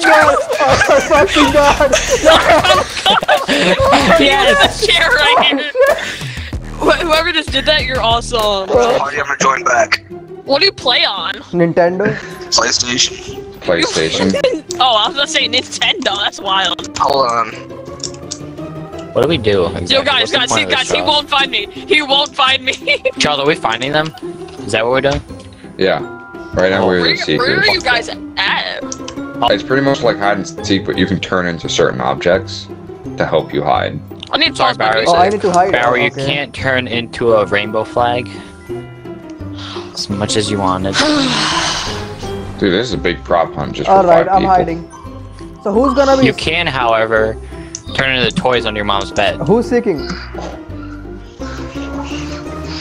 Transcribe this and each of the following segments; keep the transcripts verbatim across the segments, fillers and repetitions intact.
fucking god! Oh my fucking god! No! Yes! There's a chair right here! Whoever just did that, you're awesome. What's the party ever joined back? What do you play on? Nintendo? PlayStation. PlayStation. Oh, I was gonna say Nintendo, that's wild. Hold on. What do we do? Exactly. Yo guys, What's guys, he, guys, he won't find me. He won't find me. Charles, are we finding them? Is that what we're doing? Yeah. Right now oh, we're in secret. Where are you guys at? It's pretty much like hide and seek, but you can turn into certain objects to help you hide. I need Sorry, Barry. Oh, I need to hide. Barry, oh, okay. You can't turn into a rainbow flag. As much as you wanted. Dude, this is a big prop hunt just for All right, five I'm people. hiding. So who's gonna be? You can, however. Turn into the toys under your mom's bed. Who's seeking?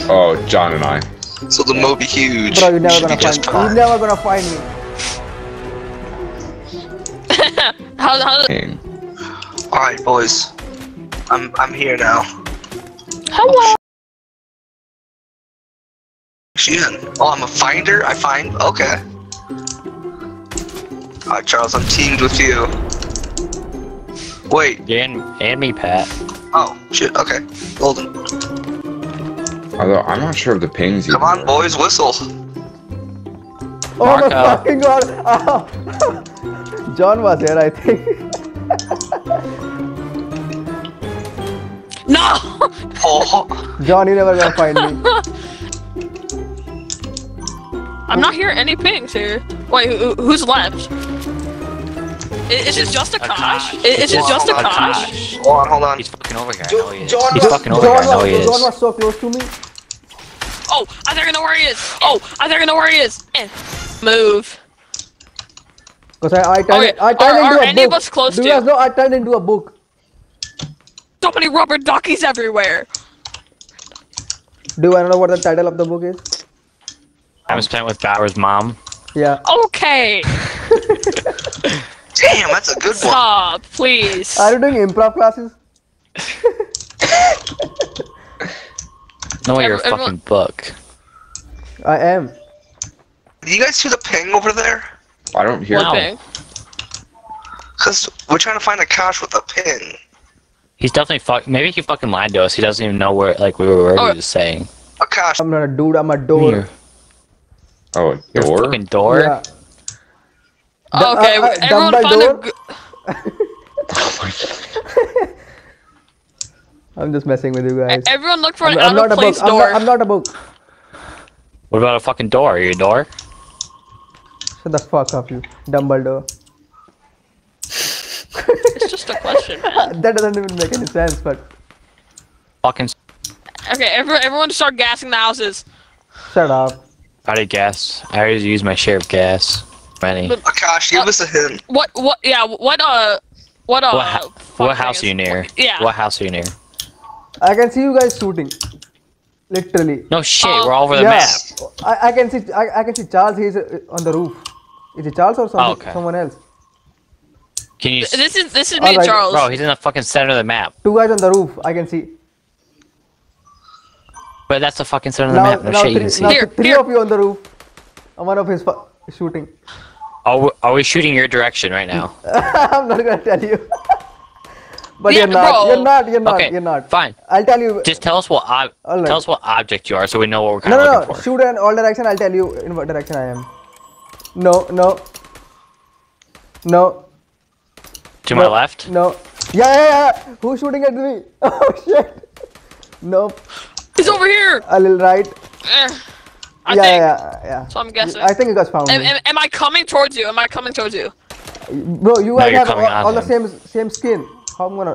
Oh, John and I. So the Moby Huge. Bro, you're never gonna find me. You're never gonna find me. how, how All right, boys. I'm I'm here now. Hello. She's in. Oh, I'm a finder. I find. Okay. All right, Charles. I'm teamed with you. Wait. And, and me, Pat. Oh, shit, okay. Golden. Although, I'm not sure if the ping's Come on, boys, whistle. Oh Marco. My fucking god! Oh. John was there, I think. No! Oh. John, you never gonna find me. I'm not hearing any pings here. Wait, who, who's left? Is it just Akash? Is it just Akash? Hold on, hold on. He's fucking over here. Dude, I know he is. John He's was, fucking over John here. I know he is. John was so close to me. Oh, I think I know where he is. Oh, I think I know where he is. Eh. Move. Because I, I turned, okay. I turned are, into are a book. Are any of us close Do to you? Do you guys know I turned into a book? So many rubber duckies everywhere. Do I know what the title of the book is? Time spent with Bauer's mom. Yeah. Okay. Damn, that's a good Stop, one. Stop, please. Are you doing improv classes? No, you're a everyone... fucking book. I am. Do you guys hear the ping over there? I don't hear no. ping. Because we're trying to find a cache with a ping. He's definitely fuck. Maybe he fucking lied to us. He doesn't even know where, like, we were oh, just saying. A cache. I'm not a dude, I'm a door. Here. Oh, a door? You're a fucking door? Yeah. The, okay, uh, uh, everyone find a g Oh my god. I'm just messing with you guys. Everyone look for I'm, an I'm out of place book. door. I'm not, I'm not a book. What about a fucking door? Are you a door? Shut the fuck up, you Dumbledore. It's just a question, man. That doesn't even make any sense, but... Fucking... Okay, every, everyone start gassing the houses. Shut up. I did gas. I already used my share of gas. Many. But, Akash, give uh, us a hint. What? What? Yeah. What? Uh. What? Uh. What, ha what house are you near? What, yeah. What house are you near? I can see you guys shooting. Literally. No shit. Um, we're all over the yeah. map. I, I can see. I, I can see Charles. He's uh, on the roof. Is it Charles or someone, oh, okay. someone else? Can you? This is this is me, right. Charles. Bro, he's in the fucking center of the map. Two guys on the roof. I can see. But that's the fucking center of the now, map. No shit, three, you can see. Here, three here. of you on the roof. I'm one of his shooting. Are are we shooting your direction right now? I'm not gonna tell you. But yeah, you're not. Bro. You're not. You're not. Okay, you're not. Fine. I'll tell you. Just tell us what ob right. tell us what object you are, so we know what we're kind no, of no, looking no. for. Shoot in all direction. I'll tell you in what direction I am. No, no, no. To no. my left. No. Yeah, yeah, yeah. Who's shooting at me? Oh shit. Nope. He's over here. A little right. I yeah, think. yeah, yeah. So I'm guessing. I think you guys found am, me. Am, am I coming towards you? Am I coming towards you? Bro, you guys no, have all, all the same same skin. How I'm gonna?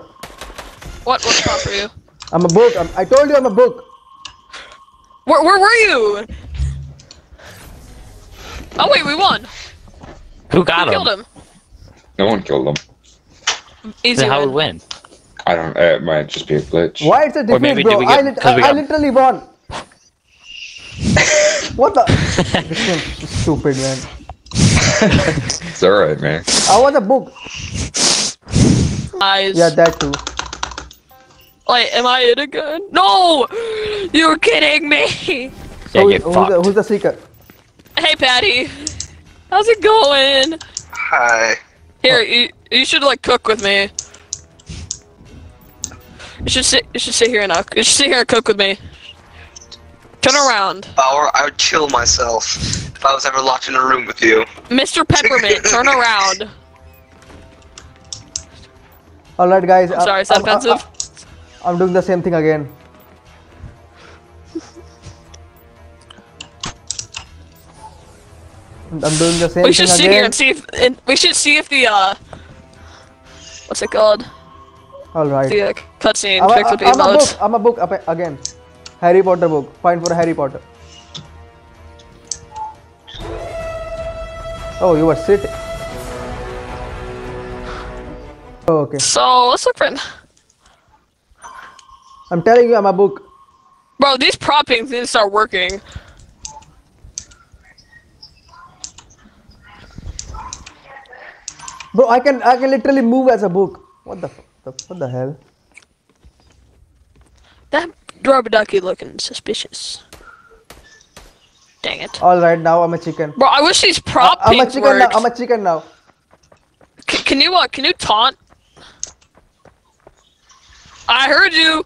What? What's wrong for you? I'm a book. I'm, I told you I'm a book. Where Where were you? Oh wait, we won. Who got Who him? Killed him? No one killed him. Easy. Then how win. we win? I don't. Uh, it might just be a glitch. Why it's a defeat, bro? Get, I, li I, I literally won. What the? This is stupid, man. It's alright, man. I want a book. Eyes. Yeah, that too. Wait, am I in again? No! You're kidding me! Yeah, who's, who's, the, who's the seeker? Hey, Patty. How's it going? Hi. Here, you, you should like cook with me. You should sit. You should sit here and I'll, you should sit here and cook with me. Turn around. Bauer, I would kill myself if I was ever locked in a room with you. Mister Peppermint, turn around. Alright, guys. I'm sorry, it's I'm, offensive. I'm, I'm doing the same thing again. I'm doing the same we should thing sit again. Here and see if and we should see if the uh what's it called? Alright. The uh, cutscene I'm, tricks I'm, with I'm a book. I'm a book up again. Harry Potter book. Find for Harry Potter. Oh, you were sitting. Oh, okay. So let's look for him. I'm telling you, I'm a book. Bro, these prop things didn't start working. Bro, I can I can literally move as a book. What the what the hell? That Droboducky looking suspicious. Dang it! All right, now I'm a chicken. Bro, I wish these prop I, I'm a chicken worked. Now. I'm a chicken now. C can you uh, can you taunt? I heard you.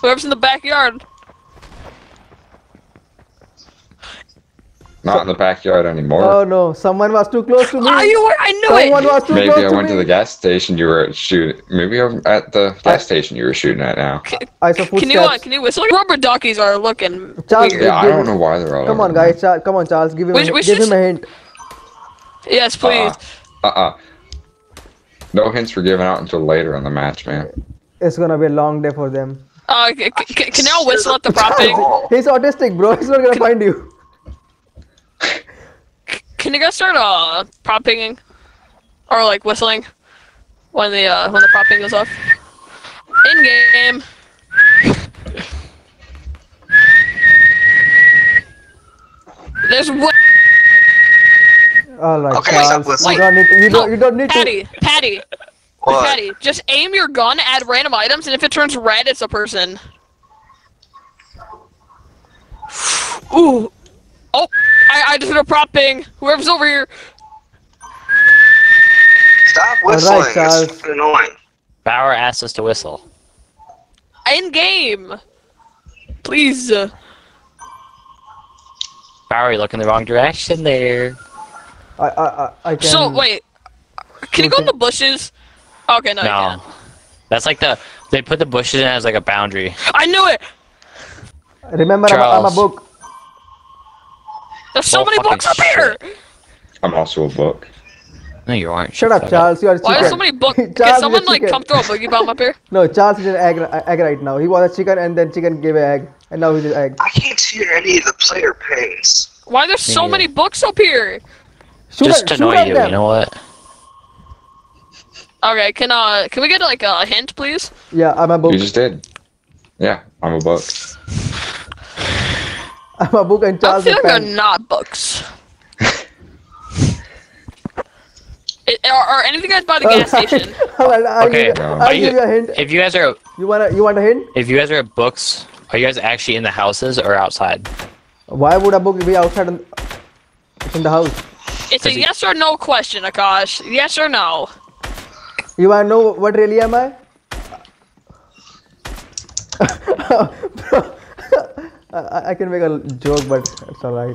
Whoever's in the backyard. Not in the backyard anymore. Oh no, someone was too close to me. Oh, you were, I knew someone it! Was too maybe close I to went me. To the gas station you were shooting. Maybe I'm at the gas station you were shooting at now. C I saw footsteps. Can you, uh, can you whistle? Rubber duckies are looking Charles, weird. Yeah, I don't know why they're all Come on, guys. Charles, come on, Charles. Give him, we, a, we give him a hint. Yes, please. Uh-uh. Uh-uh. No hints were given out until later in the match, man. It's gonna be a long day for them. Uh, c c can y'all whistle at the prop thing? He's autistic, bro. He's not gonna can find you. Can you guys start uh prop pinging, or like whistling, when the uh when the prop ping goes off? In game. There's what? Oh my God! You don't need to. You, no, don't, you don't need Patty, to. Patty, what? Patty, just aim your gun at random items, and if it turns red, it's a person. Ooh. Oh, I, I just did a prop ping. Whoever's over here. Stop whistling. Right, it's annoying. Bauer asked us to whistle. End game. Please. Bauer, you look in the wrong direction there. I I I can. So wait, can you go in the bushes? Okay, no. No, you can't. That's like the they put the bushes in as like a boundary. I knew it. Remember, I'm a, I'm a book. There's so oh, many books up shit. Here! I'm also a book. No, you aren't. Shut up, Charles. You are a chicken. Why are so many books? Can someone, like, come throw a boogie bomb up here? No, Charles is an egg, egg right now. He was a chicken, and then chicken gave an egg. And now he's an egg. I can't hear any of the player pings. Why are there so yeah. many books up here? Shoot Just at, to annoy you, them. You know what? Okay, can, uh, can we get, like, a hint, please? Yeah, I'm a book. You just did. Yeah, I'm a book. I'm a book and Charles I feel like they're not books. it, are, are any of you guys by the gas station? I'll okay. Give, no. I'll give you a hint. If you guys are, you want a, you want a hint? If you guys are at books, are you guys actually in the houses or outside? Why would a book be outside in, in the house? It's a yes or no question, Akash. Yes or no. You want to know what really am I? I, I can make a joke, but it's alright.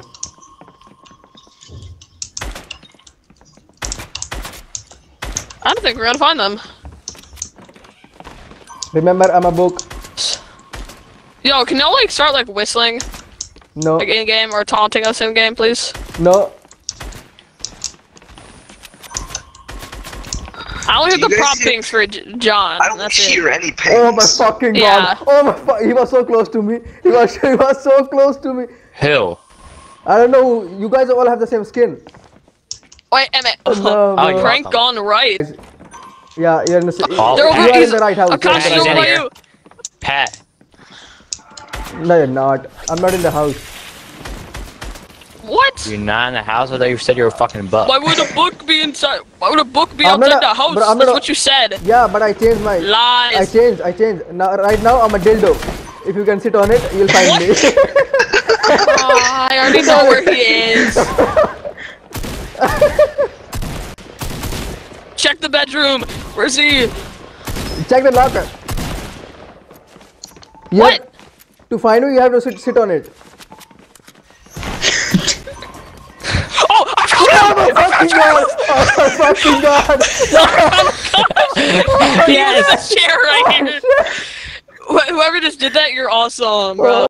I don't think we're gonna find them. Remember, I'm a book. Yo, can you like start like whistling? No. Like in game or taunting us in game, please? No. I only have the prop hear... pings for John. I don't That's hear it. Any pings. Oh my fucking God! Yeah. Oh my fu He was so close to me. He was he was so close to me. Hill. I don't know. You guys all have the same skin. Wait, Emmett. Oh, no, oh, Frank gone right. Yeah, you're in the. Uh, they're over in the right house. Akash, you're over you. Pat. No, you're not. I'm not in the house. What? You're not in the house? I thought you said you were fucking buck. Why would a book be inside? Why would a book be outside the house? That's what you said. Yeah, but I changed my... Lies. I changed, I changed. Now, right now, I'm a dildo. If you can sit on it, you'll find me. Oh, I already know where he is. bedroom! Where's he? Check the locker. You what? Have, to find him, you have to sit, sit on it. Oh, I found him! Oh my fucking god! Oh my fucking god! Oh my gosh! Yes! There's a chair right here! Whoever just did that, you're awesome, bro.